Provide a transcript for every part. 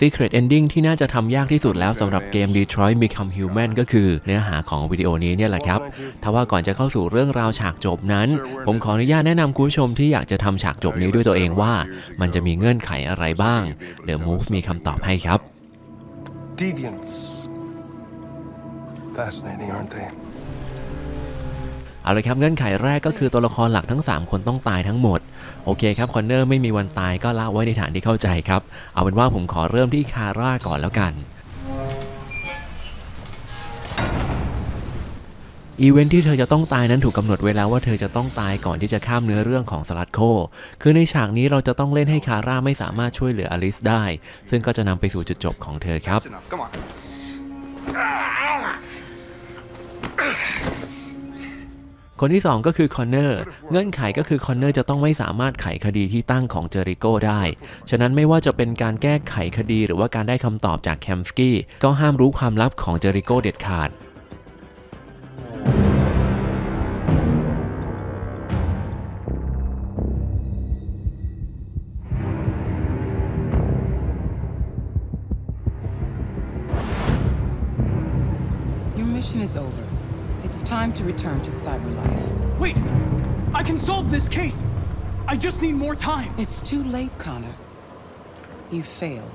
Secret Ending ที่น่าจะทำยากที่สุดแล้วสำหรับเกม Detroit Become Human ก็คือเนื้อหาของวิดีโอนี้เนี่ยแหละครับทว่าก่อนจะเข้าสู่เรื่องราวฉากจบนั้นผมขออนุญาตแนะนำคุณผู้ชมที่อยากจะทำฉากจบนี้ด้วยตัวเองว่ามันจะมีเงื่อนไขอะไรบ้าง The Moves มีคำตอบให้ครับ Deviants Fascinating aren't theyเอาเลยครับเงื่อนไขแรกก็คือตัวละครหลักทั้ง3คนต้องตายทั้งหมดโอเคครับคอนเนอร์ไม่มีวันตายก็ละไว้ในฐานที่เข้าใจครับเอาเป็นว่าผมขอเริ่มที่คาร่าก่อนแล้วกันอีเวนท์ที่เธอจะต้องตายนั้นถูกกำหนดไว้แล้วว่าเธอจะต้องตายก่อนที่จะข้ามเนื้อเรื่องของสลัดโคคือในฉากนี้เราจะต้องเล่นให้คาร่าไม่สามารถช่วยเหลืออลิซได้ซึ่งก็จะนำไปสู่จุดจบของเธอครับคนที่2ก็คือคอนเนอร์เงื่อนไขก็คือคอนเนอร์จะต้องไม่สามารถไขคดีที่ตั้งของเจอริโก้ได้ฉะนั้นไม่ว่าจะเป็นการแก้ไขคดีหรือว่าการได้คำตอบจากแคมสกี้ก็ห้ามรู้ความลับของเจอริโก้เด็ดขาดIt's time to return to CyberLife. Wait! I can solve this case! I just need more time! It's too late, Connor. You failed.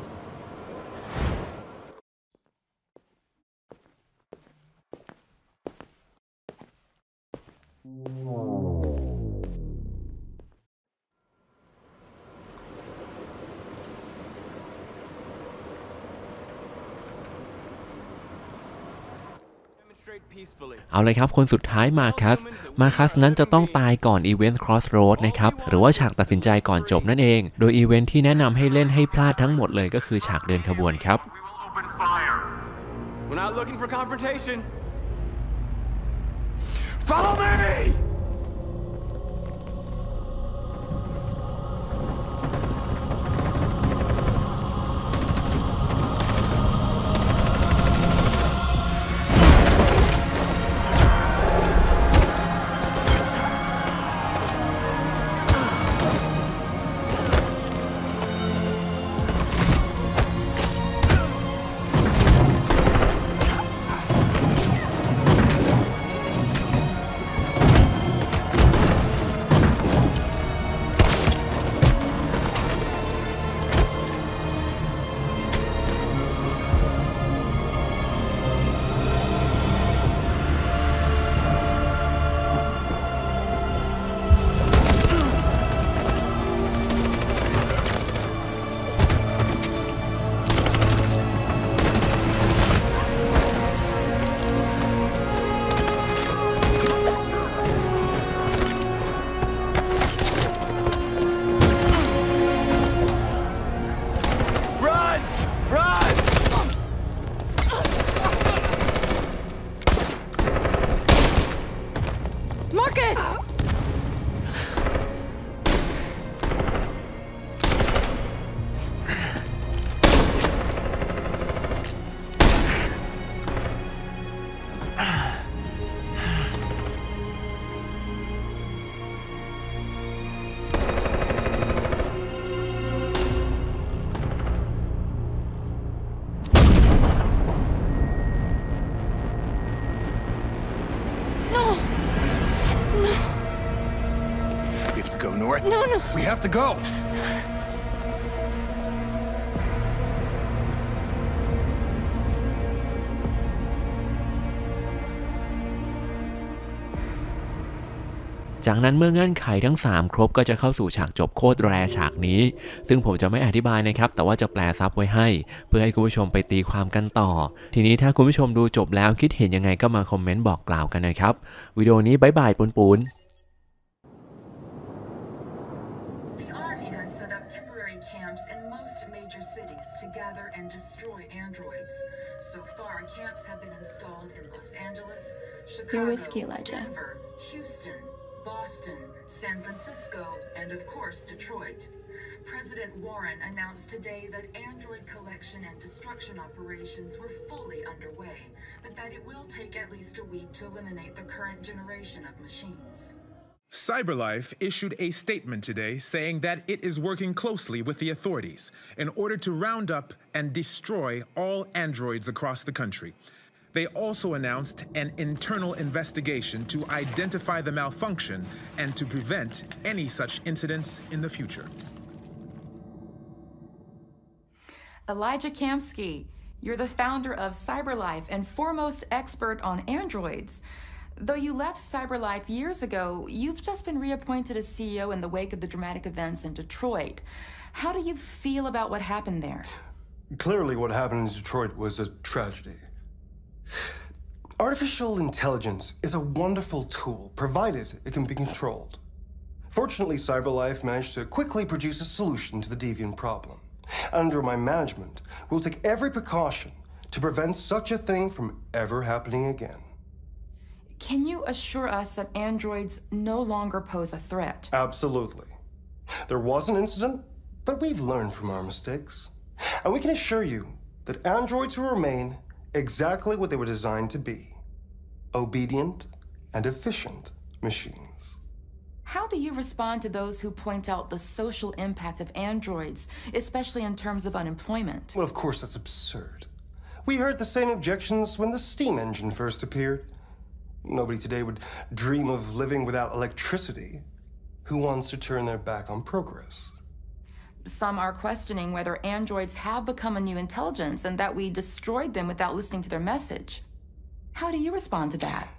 เอาเลยครับคนสุดท้ายมาคัสนั้นจะต้องตายก่อนอีเวนต์ Crossroad นะครับหรือว่าฉากตัดสินใจก่อนจบนั่นเองโดยอีเวนต์ที่แนะนำให้เล่นให้พลาดทั้งหมดเลยก็คือฉากเดินขบวนครับNo. We have to go.จากนั้นเมื่อเงื่อนไขทั้ง3ครบก็จะเข้าสู่ฉากจบโคตรแรฉากนี้ซึ่งผมจะไม่อธิบายนะครับแต่ว่าจะแปลซับไว้ให้เพื่อให้คุณผู้ชมไปตีความกันต่อทีนี้ถ้าคุณผู้ชมดูจบแล้วคิดเห็นยังไงก็มาคอมเมนต์บอกกล่าวกันนะครับวิดีโอนี้บ๊ายบายปูนIn most major cities to gather and destroy androids. So far, camps have been installed in Los Angeles, Chicago, Denver, Houston, Boston, San Francisco, and of course, Detroit. President Warren announced today that android collection and destruction operations were fully underway, but that it will take at least a week to eliminate the current generation of machines. CyberLife issued a statement today saying that it is working closely with the authorities in order to round up and destroy all androids across the country. They also announced an internal investigation to identify the malfunction and to prevent any such incidents in the future. Elijah Kamsky, you're the founder of CyberLife and foremost expert on androids. Though you left CyberLife years ago, you've just been reappointed as CEO in the wake of the dramatic events in Detroit. How do you feel about what happened there? Clearly, what happened in Detroit was a tragedy. Artificial intelligence is a wonderful tool, provided it can be controlled. Fortunately, CyberLife managed to quickly produce a solution to the deviant problem. Under my management, we'll take every precaution to prevent such a thing from ever happening again. Can you assure us that androids no longer pose a threat? Absolutely. There was an incident, but we've learned from our mistakes. And we can assure you that androids will remain exactly what they were designed to be. Obedient and efficient machines. How do you respond to those who point out the social impact of androids, especially in terms of unemployment? Well, of course, that's absurd. We heard the same objections when the steam engine first appeared. Nobody today would dream of living without electricity. Who wants to turn their back on progress? Some are questioning whether androids have become a new intelligence and that we destroyed them without listening to their message. How do you respond to that?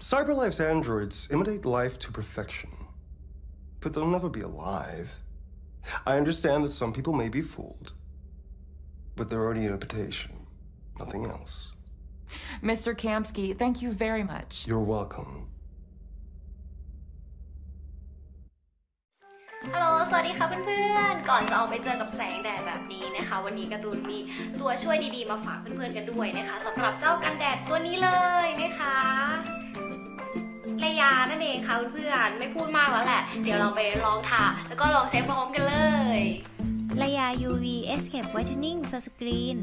CyberLife's androids imitate life to perfection, but they'll never be alive. I understand that some people may be fooled, but they're only an imitation, nothing else. Mr. Kamsky, thank you very much. You're welcome. Hello, สวัสดีค่ะเพื่อนๆก่อนจะออกไปเจอกับแสงแดดแบบนี้นะคะวันนี้การ์ตูนมีตัวช่วยดีๆมาฝากเพื่อนๆกันด้วยนะคะสำหรับเจ้ากันแดดตัวนี้เลยนะคะระยะนั่นเองค่ะเพื่อนๆไม่พูดมากแล้วแหละเดี๋ยวเราไปลองทาแล้วก็ลองใช้พร้อมกันเลยระยะ UV Escape Whitening Sunscreen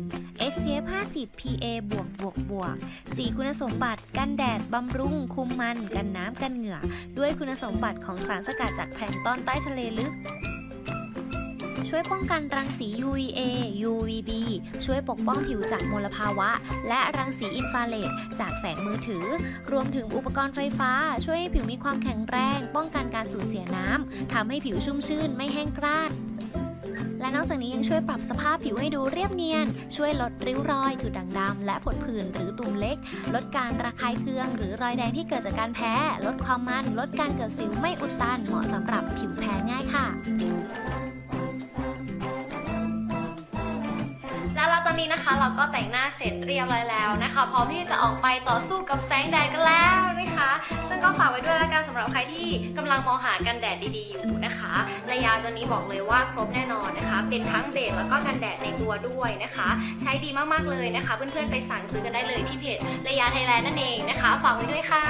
SPF 50 PA+++4คุณสมบัติกันแดดบำรุงคุมมันกันน้ำกันเหงื่อด้วยคุณสมบัติของสารสกัดจากแพลงก์ตอนใต้ทะเลลึกช่วยป้องกันรังสี UVA UVB ช่วยปกป้องผิวจากมลภาวะและรังสีอินฟราเรดจากแสงมือถือรวมถึงอุปกรณ์ไฟฟ้าช่วยให้ผิวมีความแข็งแรงป้องกันการสูญเสียน้ำทำให้ผิวชุ่มชื่นไม่แห้งกร้านและนอกจากนี้ยังช่วยปรับสภาพผิวให้ดูเรียบเนียนช่วยลดริ้วรอยจุดด่างดำและผดผื่นหรือตุ่มเล็กลดการระคายเคืองหรือรอยแดงที่เกิดจากการแพ้ลดความมันลดการเกิดสิวไม่อุดตันเหมาะสำหรับผิวแพ้ง่ายค่ะแล้วตอนนี้นะคะเราก็แต่งหน้าเสร็จเรียบร้อยแล้วนะคะพร้อมที่จะออกไปต่อสู้กับแสงแดดกันแล้วนะคะซึ่งก็ฝากไว้ด้วยละกันสำหรับใครที่กำลังมองหากันแดดดีๆอยู่นะคะระยะตัวนี้บอกเลยว่าครบแน่นอนนะคะเป็นทั้งเบสแล้วก็กันแดดในตัวด้วยนะคะใช้ดีมากๆเลยนะคะเพื่อนๆไปสั่งซื้อกันได้เลยที่เพจระยะไทยแลนด์นั่นเองนะคะฝากไว้ด้วยค่ะ